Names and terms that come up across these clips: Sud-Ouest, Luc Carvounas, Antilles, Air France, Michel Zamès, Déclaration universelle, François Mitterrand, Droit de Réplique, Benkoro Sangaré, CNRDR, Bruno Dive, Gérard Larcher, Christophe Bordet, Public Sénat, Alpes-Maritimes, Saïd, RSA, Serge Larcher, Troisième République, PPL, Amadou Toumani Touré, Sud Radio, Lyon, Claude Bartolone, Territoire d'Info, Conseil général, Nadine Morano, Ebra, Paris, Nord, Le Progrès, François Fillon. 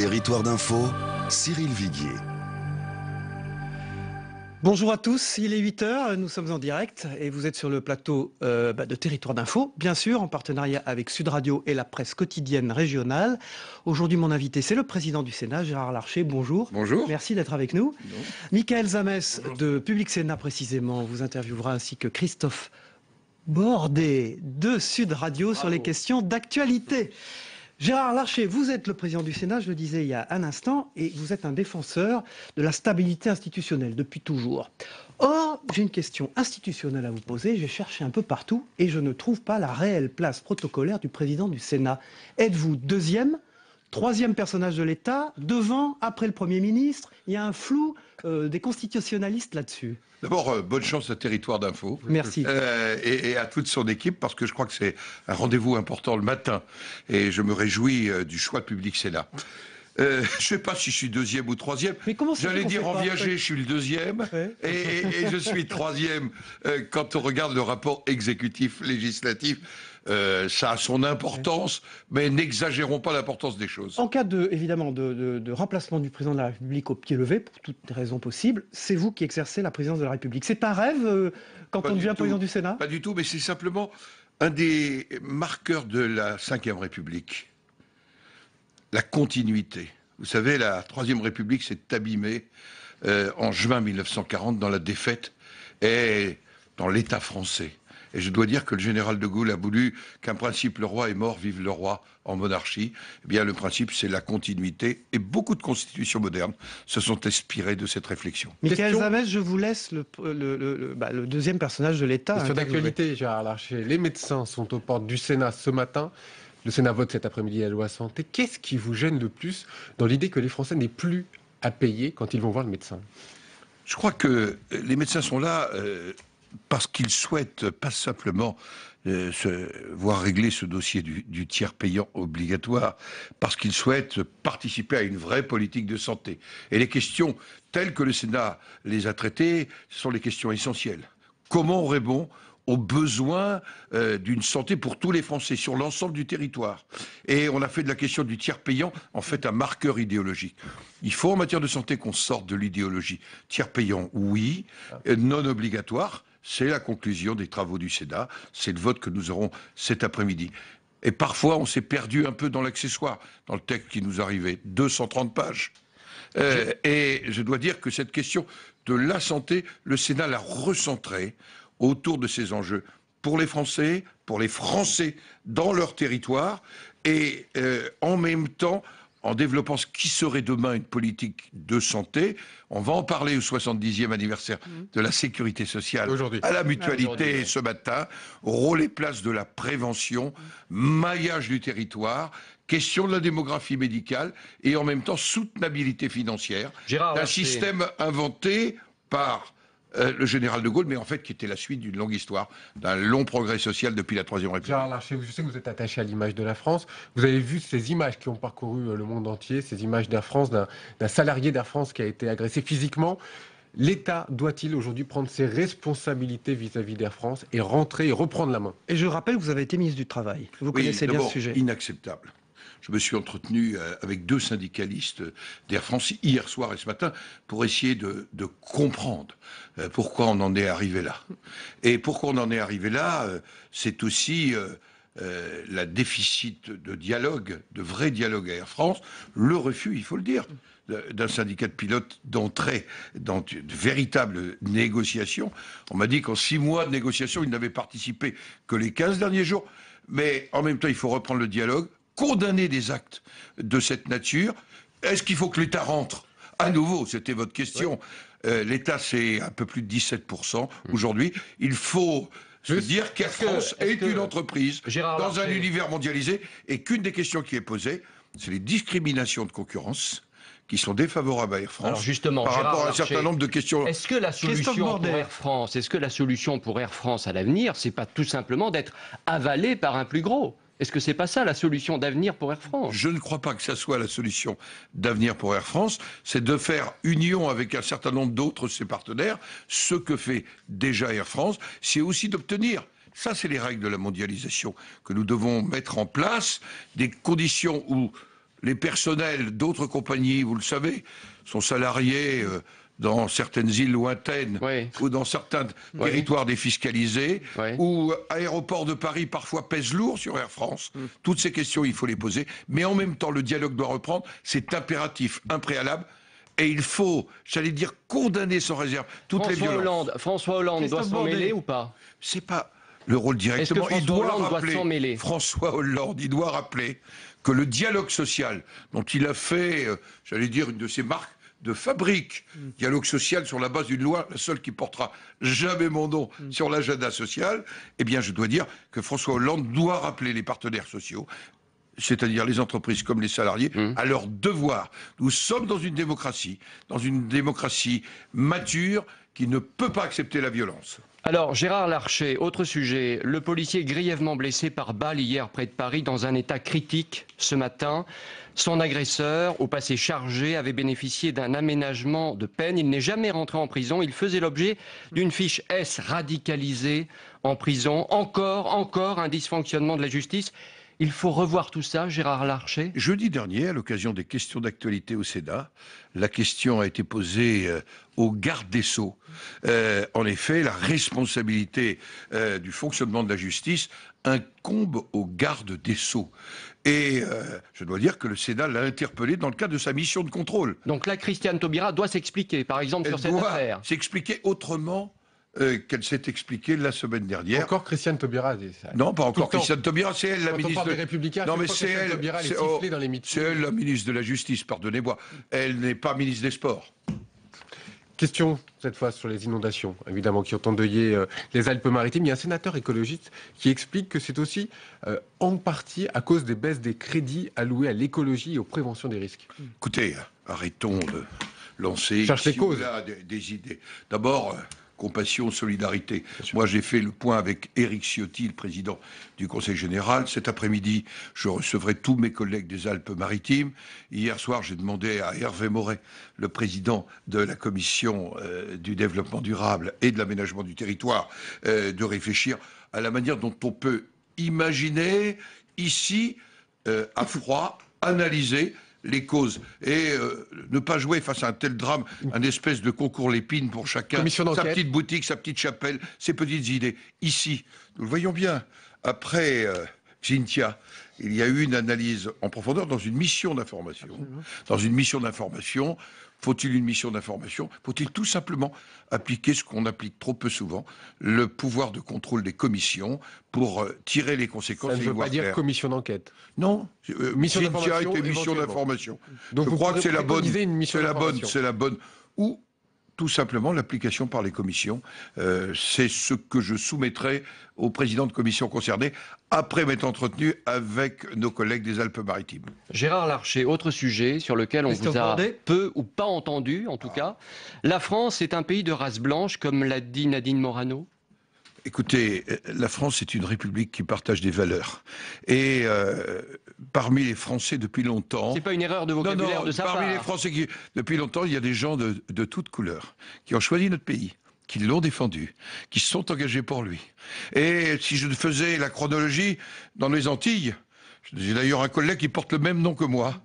Territoire d'Info, Cyril Viguier. Bonjour à tous, il est 8h, nous sommes en direct et vous êtes sur le plateau de Territoire d'Info, bien sûr, en partenariat avec Sud Radio et la presse quotidienne régionale. Aujourd'hui, mon invité, c'est le président du Sénat, Gérard Larcher. Bonjour. Bonjour. Merci d'être avec nous. Bonjour. Michel Zamès, de Public Sénat précisément, vous interviewera ainsi que Christophe Bordet de Sud Radio. Bravo. Sur les questions d'actualité. Gérard Larcher, vous êtes le président du Sénat, je le disais il y a un instant, et vous êtes un défenseur de la stabilité institutionnelle depuis toujours. Or, j'ai une question institutionnelle à vous poser, j'ai cherché un peu partout et je ne trouve pas la réelle place protocolaire du président du Sénat. Êtes-vous deuxième, troisième personnage de l'État, devant, après le Premier ministre? Il y a un flou des constitutionnalistes là-dessus. D'abord, bonne chance à Territoire d'Info. Merci. Et à toute son équipe, parce que je crois que c'est un rendez-vous important le matin. Et je me réjouis du choix de Public Sénat. Je ne sais pas si je suis deuxième ou troisième. Mais comment ça? J'allais dire en viager, je suis le deuxième. Ouais. Et je suis troisième. Quand on regarde le rapport exécutif-législatif, ça a son importance, mais n'exagérons pas l'importance des choses. En cas de, évidemment, de remplacement du président de la République au pied levé, pour toutes les raisons possibles, c'est vous qui exercez la présidence de la République. C'est un rêve quand on devient président du Sénat? Pas du tout, mais c'est simplement un des marqueurs de la Ve République. La continuité. Vous savez, la Troisième République s'est abîmée en juin 1940 dans la défaite et dans l'État français. Et je dois dire que le général de Gaulle a voulu qu'un principe, le roi est mort, vive le roi en monarchie. Eh bien, le principe, c'est la continuité. Et beaucoup de constitutions modernes se sont inspirées de cette réflexion. Michel Zamès, je vous laisse le deuxième personnage de l'État. Question d'actualité, Gérard Larcher. Les médecins sont aux portes du Sénat ce matin. Le Sénat vote cet après-midi la loi santé. Qu'est-ce qui vous gêne le plus dans l'idée que les Français n'aient plus à payer quand ils vont voir le médecin? Je crois que les médecins sont là... parce qu'ils souhaitent pas simplement se voir régler ce dossier du tiers payant obligatoire, parce qu'ils souhaitent participer à une vraie politique de santé. Et les questions telles que le Sénat les a traitées, ce sont les questions essentielles. Comment on répond aux besoins d'une santé pour tous les Français, sur l'ensemble du territoire? Et on a fait de la question du tiers payant, en fait, un marqueur idéologique. Il faut, en matière de santé, qu'on sorte de l'idéologie. Tiers payant, oui, non obligatoire. C'est la conclusion des travaux du Sénat, c'est le vote que nous aurons cet après-midi. Et parfois, on s'est perdu un peu dans l'accessoire, dans le texte qui nous arrivait, 230 pages. Et je dois dire que cette question de la santé, le Sénat l'a recentrée autour de ces enjeux. Pour les Français dans leur territoire, et en même temps... en développant ce qui serait demain une politique de santé. On va en parler au 70e anniversaire de la sécurité sociale, à la mutualité ce matin. Rôle et place de la prévention, maillage du territoire, question de la démographie médicale et en même temps soutenabilité financière. Un système inventé par... le général de Gaulle, mais en fait qui était la suite d'une longue histoire, d'un long progrès social depuis la Troisième République. Gérard Larcher, je sais que vous êtes attaché à l'image de la France. Vous avez vu ces images qui ont parcouru le monde entier, ces images d'Air France, d'un salarié d'Air France qui a été agressé physiquement. L'État doit-il aujourd'hui prendre ses responsabilités vis-à-vis d'Air France et rentrer et reprendre la main? Et je rappelle que vous avez été ministre du Travail. Vous connaissez bien ce sujet. Inacceptable. Je me suis entretenu avec deux syndicalistes d'Air France hier soir et ce matin pour essayer de comprendre pourquoi on en est arrivé là. Et pourquoi on en est arrivé là, c'est aussi la déficit de dialogue, de vrai dialogue à Air France, le refus, il faut le dire, d'un syndicat de pilotes d'entrée dans de véritables négociations. On m'a dit qu'en 6 mois de négociations, ils n'avaient participé que les 15 derniers jours. Mais en même temps, il faut reprendre le dialogue. Condamner des actes de cette nature. Est-ce qu'il faut que l'État rentre? À nouveau, c'était votre question. Ouais. L'État, c'est un peu plus de 17% aujourd'hui. Il faut se dire qu'Air France est une entreprise dans un univers mondialisé et qu'une des questions qui est posée, c'est les discriminations de concurrence qui sont défavorables à Air France. Alors justement, par rapport à un certain nombre de questions. Est-ce que la solution pour Air France, à l'avenir, c'est pas tout simplement d'être avalé par un plus gros? Est-ce que c'est pas ça la solution d'avenir pour Air France? Je ne crois pas que ça soit la solution d'avenir pour Air France. C'est de faire union avec un certain nombre d'autres de ses partenaires, ce que fait déjà Air France. C'est aussi d'obtenir, ça c'est les règles de la mondialisation que nous devons mettre en place, des conditions où Les personnels d'autres compagnies, vous le savez, sont salariés dans certaines îles lointaines, oui, ou dans certains, oui, territoires défiscalisés, oui, ou aéroport de Paris parfois pèse lourd sur Air France. Mm. Toutes ces questions, il faut les poser. Mais en même temps, le dialogue doit reprendre. C'est impératif, impréalable. Et il faut, j'allais dire, condamner sans réserve toutes les violences. François Hollande doit s'en mêler ou pas? C'est pas le rôle directement. Il doit rappeler, François Hollande, il doit rappeler que le dialogue social dont il a fait, j'allais dire, une de ses marques de fabrique, dialogue social sur la base d'une loi, la seule qui portera jamais mon nom sur l'agenda social, eh bien je dois dire que François Hollande doit rappeler les partenaires sociaux, c'est-à-dire les entreprises comme les salariés, à leur devoir. Nous sommes dans une démocratie mature qui ne peut pas accepter la violence. Alors, Gérard Larcher, autre sujet. Le policier grièvement blessé par balle hier près de Paris, dans un état critique ce matin. Son agresseur, au passé chargé, avait bénéficié d'un aménagement de peine. Il n'est jamais rentré en prison. Il faisait l'objet d'une fiche S radicalisée en prison. Encore un dysfonctionnement de la justice. Il faut revoir tout ça, Gérard Larcher. Jeudi dernier, à l'occasion des questions d'actualité au Sénat, la question a été posée au garde des Sceaux. En effet, la responsabilité du fonctionnement de la justice incombe au garde des Sceaux. Et je dois dire que le Sénat l'a interpellé dans le cadre de sa mission de contrôle. Donc là, Christiane Taubira doit s'expliquer, par exemple, sur cette affaire. Elle doit s'expliquer autrement qu'elle s'est expliquée la semaine dernière. Encore Christiane Taubira. Non, pas encore Christiane Taubira, c'est elle la ministre des Républicains. Non, mais c'est elle, la ministre de la Justice, pardonnez-moi. Elle n'est pas ministre des Sports. Question, cette fois, sur les inondations, évidemment, qui ont endeuillé les Alpes-Maritimes. Il y a un sénateur écologiste qui explique que c'est aussi en partie à cause des baisses des crédits alloués à l'écologie et aux préventions des risques. Écoutez, arrêtons de lancer des idées. D'abord, compassion, solidarité. Moi, j'ai fait le point avec Éric Ciotti, le président du Conseil général. Cet après-midi, je recevrai tous mes collègues des Alpes-Maritimes. Hier soir, j'ai demandé à Hervé Moret, le président de la Commission du développement durable et de l'aménagement du territoire, de réfléchir à la manière dont on peut imaginer, ici, à froid, analyser les causes et ne pas jouer face à un tel drame, un espèce de concours l'épine pour chacun, sa petite boutique, sa petite chapelle, ses petites idées. Ici, nous le voyons bien, après Cynthia, il y a eu une analyse en profondeur dans une mission d'information. Dans une mission d'information, faut-il une mission d'information? Faut-il tout simplement appliquer ce qu'on applique trop peu souvent, le pouvoir de contrôle des commissions pour tirer les conséquences? Ça ne veut pas dire commission d'enquête. Non, mission d'information. Mission d'information. Donc je crois que c'est la bonne. Ou tout simplement l'application par les commissions. C'est ce que je soumettrai au président de commission concernée après m'être entretenu avec nos collègues des Alpes-Maritimes. Gérard Larcher, autre sujet sur lequel on vous a peu ou pas entendu, en tout cas. La France est un pays de race blanche, comme l'a dit Nadine Morano? Écoutez, la France est une république qui partage des valeurs. Et parmi les Français, depuis longtemps... C'est pas une erreur de vocabulaire de sa part. Parmi les Français, depuis longtemps, il y a des gens de toutes couleurs qui ont choisi notre pays, qui l'ont défendu, qui se sont engagés pour lui. Et si je faisais la chronologie dans les Antilles... J'ai d'ailleurs un collègue qui porte le même nom que moi,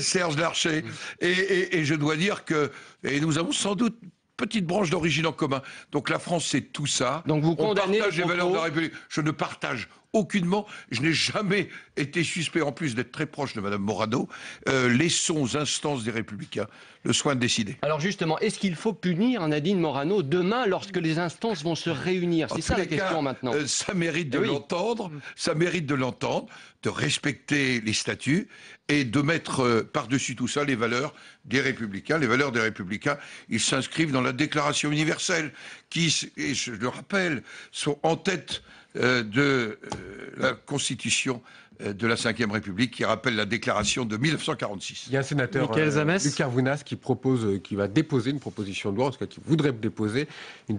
Serge Larcher. Et je dois dire que... Et nous avons sans doute... petite branche d'origine en commun. Donc la France, c'est tout ça. Donc vous condamnez les valeurs de la République. Je ne partage aucunement. Je n'ai jamais été suspect, en plus d'être très proche de Mme Morano. Laissons aux instances des Républicains le soin de décider. Alors justement, est-ce qu'il faut punir Nadine Morano demain lorsque les instances vont se réunir? C'est ça la question maintenant. Ça mérite de l'entendre. Ça mérite de l'entendre, de respecter les statuts et de mettre par-dessus tout ça les valeurs des Républicains. Les valeurs des Républicains, ils s'inscrivent dans la Déclaration universelle qui, et je le rappelle, sont en tête de la Constitution de la Ve République, qui rappelle la déclaration de 1946. Il y a un sénateur, Luc Carvounas, qui va déposer une proposition de loi, en tout cas qui voudrait déposer une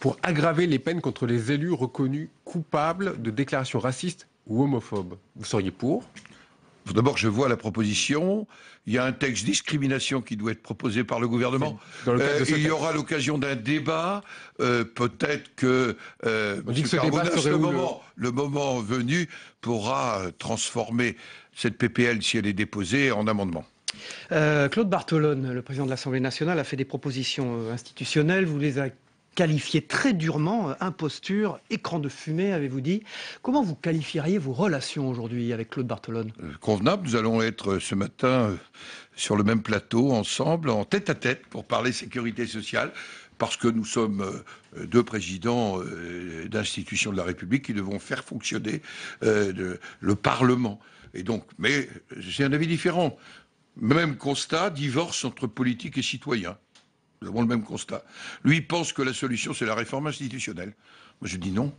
pour aggraver les peines contre les élus reconnus coupables de déclarations racistes ou homophobes. Vous seriez pour? D'abord, je vois la proposition. Il y a un texte discrimination qui doit être proposé par le gouvernement. Il y aura l'occasion d'un débat. Peut-être que M. Carvounas, le moment venu, pourra transformer cette PPL, si elle est déposée, en amendement. Claude Bartolone, le président de l'Assemblée nationale, a fait des propositions institutionnelles. Vous les avez qualifiées très durement, imposture, écran de fumée, avez-vous dit. Comment vous qualifieriez vos relations aujourd'hui avec Claude Bartolone ? Convenable, nous allons être ce matin sur le même plateau, ensemble, en tête-à-tête, pour parler sécurité sociale. Parce que nous sommes deux présidents d'institutions de la République qui devons faire fonctionner le Parlement. Et donc, mais j'ai un avis différent. Même constat, divorce entre politique et citoyens. Nous avons le même constat. Lui pense que la solution, c'est la réforme institutionnelle. Moi, je dis non.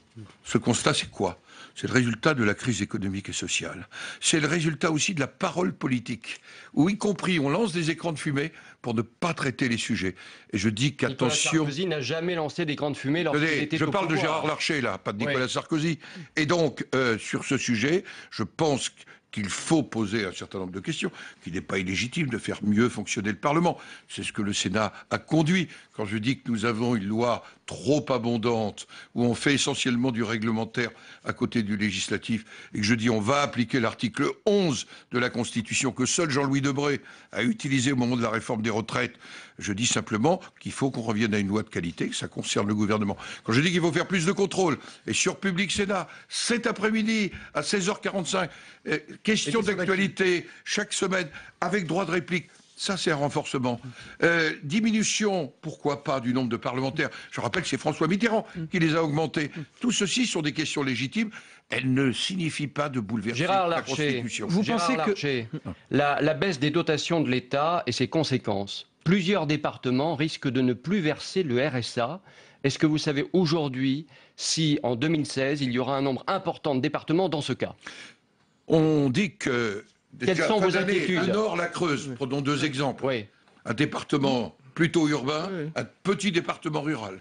Ce constat, c'est quoi? C'est le résultat de la crise économique et sociale. C'est le résultat aussi de la parole politique, où y compris, on lance des écrans de fumée pour ne pas traiter les sujets. Et je dis qu'attention... Nicolas Sarkozy n'a jamais lancé d'écran de fumée lorsqu'il était au pouvoir. Je parle de Gérard Larcher, là, pas de Nicolas Sarkozy. Et donc, sur ce sujet, je pense qu'il faut poser un certain nombre de questions, qu'il n'est pas illégitime de faire mieux fonctionner le Parlement. C'est ce que le Sénat a conduit. Quand je dis que nous avons une loi trop abondante, où on fait essentiellement du réglementaire à côté du législatif, et que je dis on va appliquer l'article 11 de la Constitution que seul Jean-Louis Debré a utilisé au moment de la réforme des retraites, je dis simplement qu'il faut qu'on revienne à une loi de qualité, que ça concerne le gouvernement. Quand je dis qu'il faut faire plus de contrôle, et sur Public Sénat, cet après-midi, à 16h45, question d'actualité, chaque semaine, avec droit de réplique. Ça, c'est un renforcement. Diminution, pourquoi pas, du nombre de parlementaires. Je rappelle que c'est François Mitterrand qui les a augmentés. Tout ceci sont des questions légitimes. Elles ne signifient pas de bouleverser la Constitution. Vous pensez que la baisse des dotations de l'État et ses conséquences, plusieurs départements risquent de ne plus verser le RSA. Est-ce que vous savez aujourd'hui si, en 2016, il y aura un nombre important de départements dans ce cas? On dit que... Quelles sont vos inquiétudes? Le Nord, la Creuse, prenons deux exemples. Oui. Un département plutôt urbain, un petit département rural.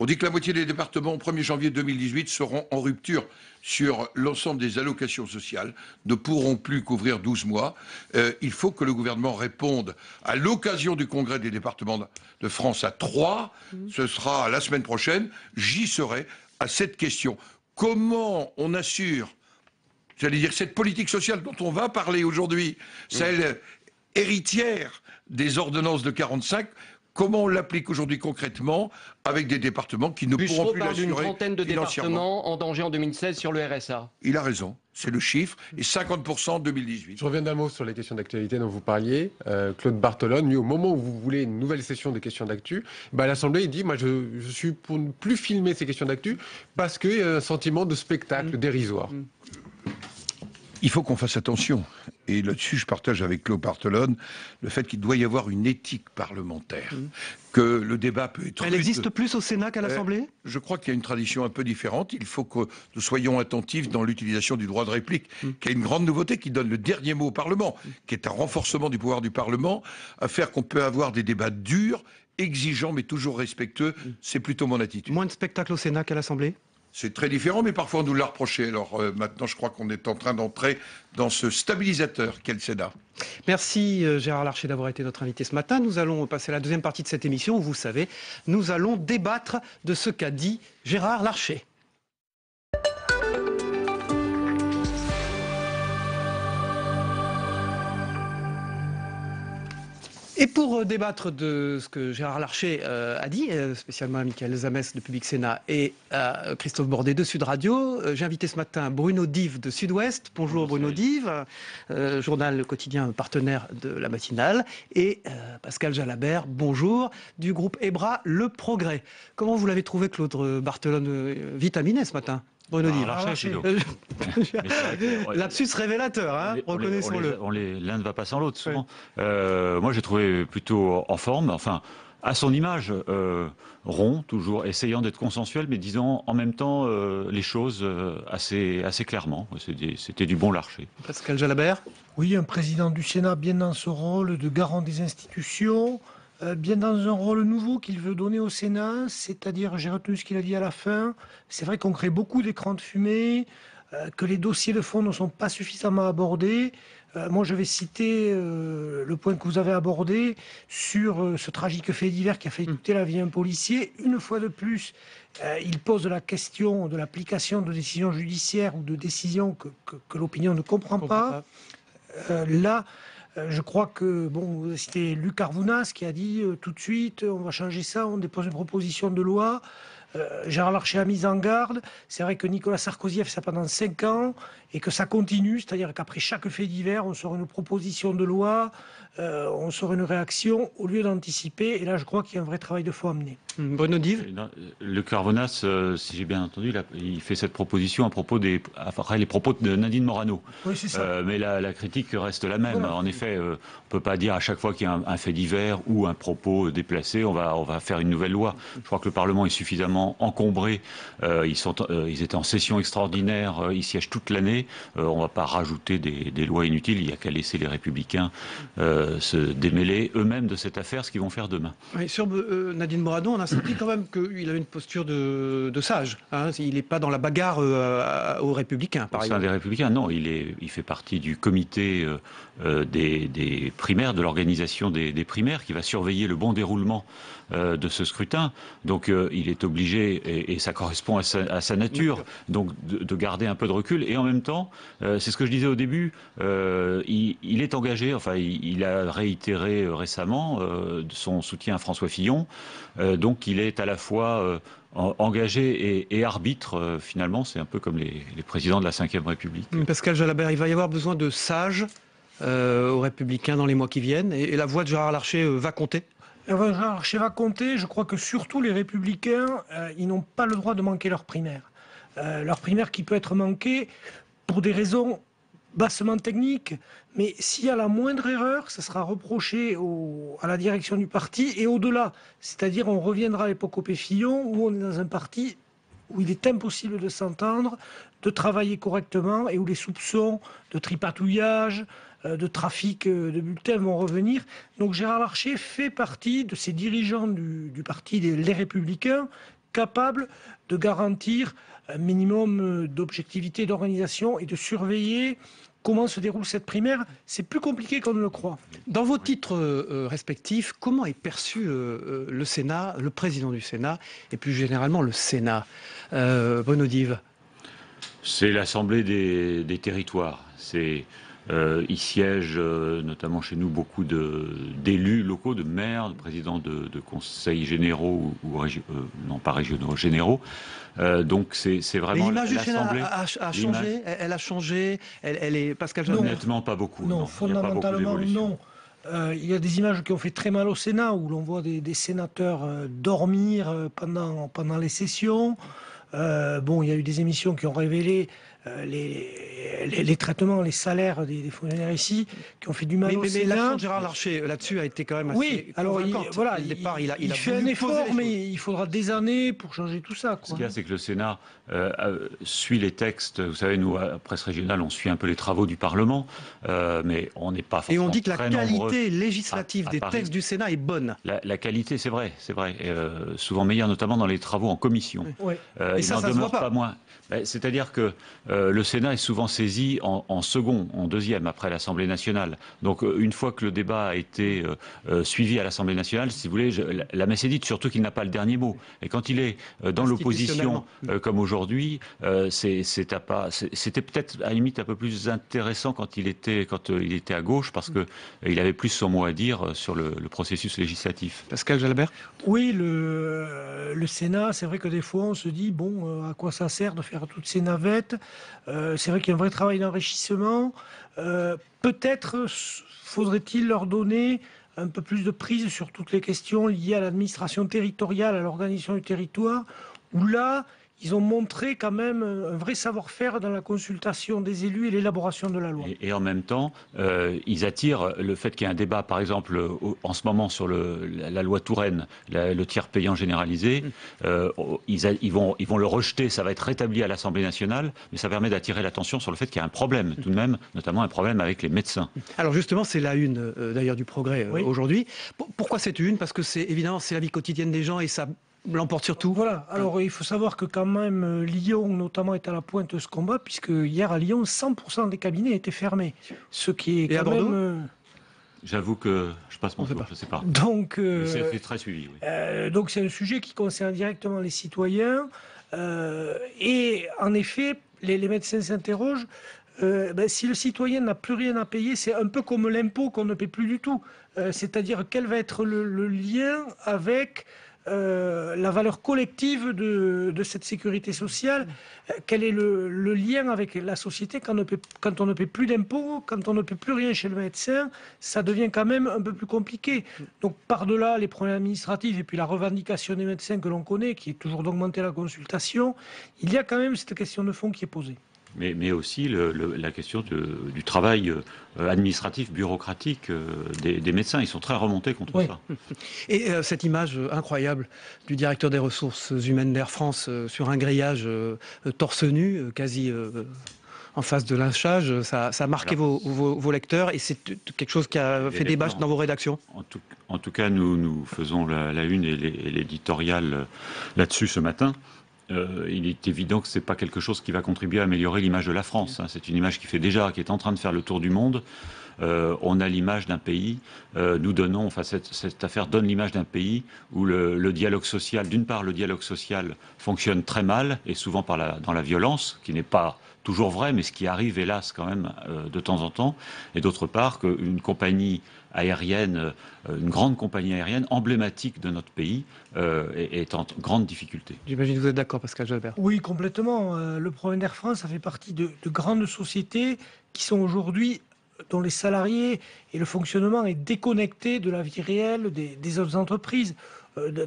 On dit que la moitié des départements, au 1er janvier 2018, seront en rupture sur l'ensemble des allocations sociales, ne pourront plus couvrir 12 mois. Il faut que le gouvernement réponde à l'occasion du congrès des départements de France à 3. Ce sera la semaine prochaine. J'y serai à cette question. Comment on assure... J'allais dire, cette politique sociale dont on va parler aujourd'hui, celle héritière des ordonnances de 1945, comment on l'applique aujourd'hui concrètement avec des départements qui ne pourront plus l'assurer financièrement. Une trentaine de départements en danger en 2016 sur le RSA. Il a raison, c'est le chiffre, et 50% en 2018. Je reviens d'un mot sur les questions d'actualité dont vous parliez. Claude Bartolone, lui, au moment où vous voulez une nouvelle session des questions d'actu, bah, l'Assemblée, il dit, moi, je suis pour ne plus filmer ces questions d'actu parce qu'il y a un sentiment de spectacle dérisoire. Il faut qu'on fasse attention. Et là-dessus, je partage avec Claude Bartolone le fait qu'il doit y avoir une éthique parlementaire, que le débat peut être... Elle existe plus au Sénat qu'à l'Assemblée ? Je crois qu'il y a une tradition un peu différente. Il faut que nous soyons attentifs dans l'utilisation du droit de réplique, qui est une grande nouveauté, qui donne le dernier mot au Parlement, qui est un renforcement du pouvoir du Parlement, à faire qu'on peut avoir des débats durs, exigeants, mais toujours respectueux. C'est plutôt mon attitude. Moins de spectacle au Sénat qu'à l'Assemblée ? C'est très différent, mais parfois on nous l'a reproché. Alors maintenant, je crois qu'on est en train d'entrer dans ce stabilisateur qu'est le Sénat. Merci Gérard Larcher d'avoir été notre invité ce matin. Nous allons passer à la deuxième partie de cette émission. Vous savez, nous allons débattre de ce qu'a dit Gérard Larcher. Et pour débattre de ce que Gérard Larcher a dit, spécialement à Michel Zamès de Public Sénat et à Christophe Bordet de Sud Radio, j'ai invité ce matin Bruno Dive de Sud-Ouest. Bonjour Bruno Dive, journal quotidien partenaire de la matinale. Et Pascal Jalabert, bonjour, du groupe Ebra, Le Progrès. Comment vous l'avez trouvé, Claude Bartolone, vitaminé ce matin ? Bruno Dive. Lapsus révélateur, hein, reconnaissons-le. L'un ne va pas sans l'autre, souvent. Oui. Moi, j'ai trouvé plutôt en forme, enfin, à son image, rond, toujours essayant d'être consensuel, mais disant en même temps les choses assez clairement. C'était du bon Larcher. Pascal Jalabert. Oui, un président du Sénat bien dans ce rôle de garant des institutions, bien dans un rôle nouveau qu'il veut donner au Sénat, c'est-à-dire, j'ai retenu ce qu'il a dit à la fin, c'est vrai qu'on crée beaucoup d'écrans de fumée, que les dossiers de fond ne sont pas suffisamment abordés. Moi, je vais citer le point que vous avez abordé sur ce tragique fait divers qui a fait coûter la vie à un policier. Une fois de plus, il pose la question de l'application de décisions judiciaires ou de décisions que l'opinion ne comprend pas. Là, je crois que, bon, c'était Luc Carvounas qui a dit tout de suite, on va changer ça, on dépose une proposition de loi. Gérard Larcher a mis en garde. C'est vrai que Nicolas Sarkozy a fait ça pendant 5 ans et que ça continue, c'est-à-dire qu'après chaque fait divers, on sort une proposition de loi, on sort une réaction au lieu d'anticiper. Et là, je crois qu'il y a un vrai travail de fond à mener. Bruno Dive. Le Carvounas, si j'ai bien entendu, il fait cette proposition à propos des les propos de Nadine Morano. Oui, c'est ça. Mais la critique reste la même. Voilà. En effet, on ne peut pas dire à chaque fois qu'il y a un fait divers ou un propos déplacé, on va faire une nouvelle loi. Je crois que le Parlement est suffisamment encombrés, ils étaient en session extraordinaire, ils siègent toute l'année, on ne va pas rajouter des lois inutiles, il n'y a qu'à laisser les Républicains se démêler eux-mêmes de cette affaire, ce qu'ils vont faire demain. Oui, sur Nadine Morano, on a senti quand même qu'il avait une posture de sage, hein, il n'est pas dans la bagarre aux Républicains, par exemple. Au sein des Républicains, non, il fait partie du comité des primaires, de l'organisation des primaires, qui va surveiller le bon déroulement de ce scrutin, donc il est obligé et ça correspond à sa nature, donc de garder un peu de recul. Et en même temps, c'est ce que je disais au début, il est engagé, enfin il a réitéré récemment son soutien à François Fillon, donc il est à la fois engagé et arbitre, finalement, c'est un peu comme les présidents de la Ve République. Pascal Jalabert, il va y avoir besoin de sages aux Républicains dans les mois qui viennent, et la voix de Gérard Larcher va compter. Gérard Larcher va compter. Je crois que surtout les Républicains, ils n'ont pas le droit de manquer leur primaire. Leur primaire qui peut être manquée pour des raisons bassement techniques, mais s'il y a la moindre erreur, ça sera reproché à la direction du parti et au-delà. C'est-à-dire on reviendra à l'époque Fillon où on est dans un parti où il est impossible de s'entendre, de travailler correctement et où les soupçons de tripatouillage, de trafic de bulletins vont revenir. Donc Gérard Larcher fait partie de ces dirigeants du parti Les Républicains capables de garantir un minimum d'objectivité, d'organisation et de surveiller comment se déroule cette primaire. C'est plus compliqué qu'on ne le croit. Dans vos titres respectifs, comment est perçu le Sénat, le président du Sénat et plus généralement le Sénat, Bruno Dive? C'est l'assemblée des territoires. Il siège notamment chez nous beaucoup d'élus locaux, de maires, de présidents de conseils généraux, non pas régionaux, généraux. Donc c'est vraiment l'Assemblée. Elle a changé, elle est... Pascal Jalabert. Honnêtement, pas beaucoup. Non, fondamentalement, non. Il y a des images qui ont fait très mal au Sénat, où l'on voit des sénateurs dormir pendant les sessions. Bon, il y a eu des émissions qui ont révélé les traitements, les salaires des fonctionnaires ici, qui ont fait du mal au Sénat. Mais l'action de Gérard Larcher, là-dessus, a été quand même assez... Oui, alors voilà, il a fait un effort, mais il faudra des années pour changer tout ça, quoi. Ce qu'il y a, c'est que le Sénat suit les textes. Vous savez, nous, à la presse régionale, on suit un peu les travaux du Parlement, mais on n'est pas forcément... Et on dit que la qualité législative des textes du Sénat est bonne. La qualité, c'est vrai. Souvent meilleure, notamment dans les travaux en commission. Oui. Et ça, ça ne se voit pas moins. C'est-à-dire que le Sénat est souvent saisi en deuxième, après l'Assemblée nationale. Donc une fois que le débat a été suivi à l'Assemblée nationale, si vous voulez, la messe est dite, surtout qu'il n'a pas le dernier mot. Et quand il est dans l'opposition, comme aujourd'hui, c'était peut-être à la limite un peu plus intéressant quand il était à gauche, parce qu'il avait plus son mot à dire sur le processus législatif. Pascal Jalabert ? Oui, le Sénat, c'est vrai que des fois on se dit, à quoi ça sert de faire toutes ces navettes? C'est vrai qu'il y a un vrai travail d'enrichissement. Peut-être faudrait-il leur donner un peu plus de prise sur toutes les questions liées à l'administration territoriale, à l'organisation du territoire, où là, ils ont montré quand même un vrai savoir-faire dans la consultation des élus et l'élaboration de la loi. Et en même temps, ils attirent le fait qu'il y ait un débat, par exemple, en ce moment sur la loi Touraine, le tiers payant généralisé. Ils vont le rejeter, ça va être rétabli à l'Assemblée nationale, mais ça permet d'attirer l'attention sur le fait qu'il y a un problème, tout de même, notamment un problème avec les médecins. Alors justement, c'est la une, d'ailleurs, du Progrès aujourd'hui. Pourquoi cette une ? Parce que c'est évidemment, c'est la vie quotidienne des gens et ça l'emporte sur tout. Voilà. Alors, il faut savoir que quand même, Lyon, notamment, est à la pointe de ce combat, puisque hier, à Lyon, 100% des cabinets étaient fermés. Ce qui est quand même... J'avoue que je passe mon tour, je ne sais pas. Donc, c'est très suivi. Oui. Donc c'est un sujet qui concerne directement les citoyens. Et en effet, les médecins s'interrogent. Si le citoyen n'a plus rien à payer, c'est un peu comme l'impôt qu'on ne paie plus du tout. C'est-à-dire quel va être le lien avec... la valeur collective de cette sécurité sociale, quel est le lien avec la société quand on ne paie plus d'impôts, quand on ne paie plus rien chez le médecin, ça devient quand même un peu plus compliqué. Donc par-delà les problèmes administratifs et puis la revendication des médecins que l'on connaît, qui est toujours d'augmenter la consultation, il y a quand même cette question de fond qui est posée. Mais aussi la question du travail administratif, bureaucratique des médecins. Ils sont très remontés contre ça. Et cette image incroyable du directeur des ressources humaines d'Air France sur un grillage torse nu, quasi... en phase de lynchage, ça a marqué vos lecteurs et c'est quelque chose qui a fait débat dans vos rédactions. En tout cas, nous faisons la une et l'éditorial là-dessus ce matin. Il est évident que ce n'est pas quelque chose qui va contribuer à améliorer l'image de la France. Hein. C'est une image qui est en train de faire le tour du monde. On a l'image d'un pays, cette affaire donne l'image d'un pays où le dialogue social, d'une part, le dialogue social fonctionne très mal et souvent dans la violence, qui n'est pas toujours vrai, mais ce qui arrive, hélas, quand même, de temps en temps, et d'autre part, qu'une compagnie aérienne, une grande compagnie aérienne emblématique de notre pays est en grande difficulté. J'imagine que vous êtes d'accord, Pascal Jalabert. Oui, complètement. Le problème d'Air France, ça fait partie de grandes sociétés qui sont aujourd'hui... dont les salariés et le fonctionnement est déconnecté de la vie réelle des autres entreprises.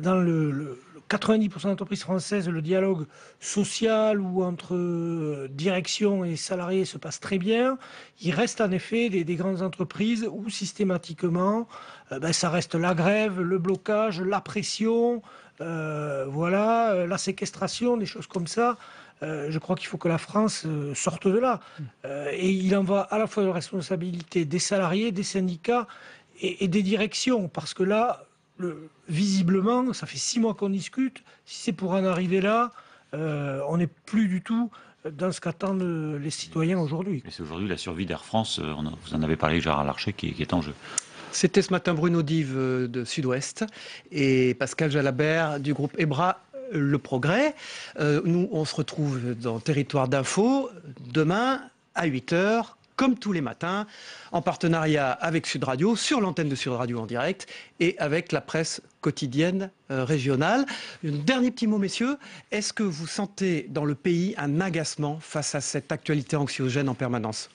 Dans le 90% d'entreprises françaises, le dialogue social ou entre direction et salariés se passe très bien. Il reste en effet des grandes entreprises où systématiquement, ça reste la grève, le blocage, la pression, la séquestration, des choses comme ça. Je crois qu'il faut que la France sorte de là. Et il en va à la fois de la responsabilité des salariés, des syndicats et des directions. Parce que là, visiblement, ça fait 6 mois qu'on discute. Si c'est pour en arriver là, on n'est plus du tout dans ce qu'attendent les citoyens aujourd'hui. Et c'est aujourd'hui la survie d'Air France, vous en avez parlé, Gérard Larcher, qui est en jeu. C'était ce matin Bruno Dive de Sud-Ouest et Pascal Jalabert du groupe Ebra. Le Progrès. Nous, on se retrouve dans Territoire d'Info demain à 8h, comme tous les matins, en partenariat avec Sud Radio, sur l'antenne de Sud Radio en direct et avec la presse quotidienne régionale. Un dernier petit mot, messieurs. Est-ce que vous sentez dans le pays un agacement face à cette actualité anxiogène en permanence ?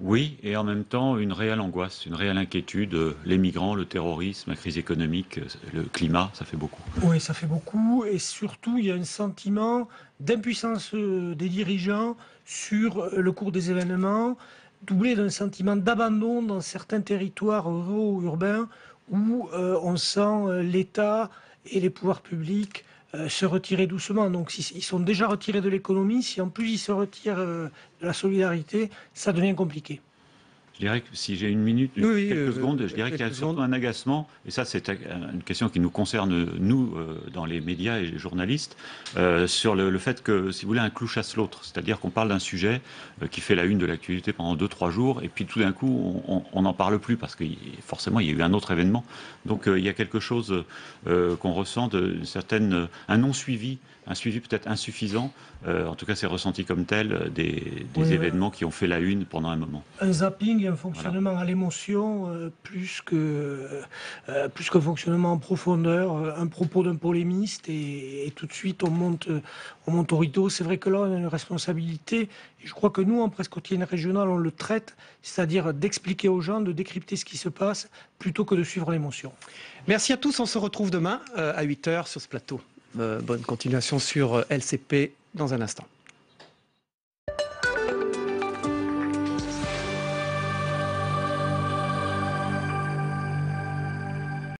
Oui, et en même temps, une réelle angoisse, une réelle inquiétude. Les migrants, le terrorisme, la crise économique, le climat, ça fait beaucoup. Oui, ça fait beaucoup. Et surtout, il y a un sentiment d'impuissance des dirigeants sur le cours des événements, doublé d'un sentiment d'abandon dans certains territoires ruraux ou urbains où on sent l'État et les pouvoirs publics se retirer doucement. Donc, ils sont déjà retirés de l'économie. Si en plus ils se retirent de la solidarité, ça devient compliqué. Je dirais que si j'ai quelques secondes, je dirais qu'il y a surtout un agacement. Et ça, c'est une question qui nous concerne, nous, dans les médias et les journalistes, sur le fait que, si vous voulez, un clou chasse l'autre. C'est-à-dire qu'on parle d'un sujet qui fait la une de l'actualité pendant 2-3 jours, et puis tout d'un coup, on n'en parle plus, parce que forcément, il y a eu un autre événement. Donc, il y a quelque chose qu'on ressent, un non-suivi, un suivi peut-être insuffisant, en tout cas c'est ressenti comme tel, des événements qui ont fait la une pendant un moment. Un zapping et un fonctionnement à l'émotion, plus qu'un fonctionnement en profondeur, un propos d'un polémiste, et tout de suite on monte au rideau. C'est vrai que là on a une responsabilité, et je crois que nous en presse quotidienne régionale on le traite, c'est-à-dire d'expliquer aux gens, de décrypter ce qui se passe, plutôt que de suivre l'émotion. Merci à tous, on se retrouve demain à 8h sur ce plateau. Bonne continuation sur LCP dans un instant.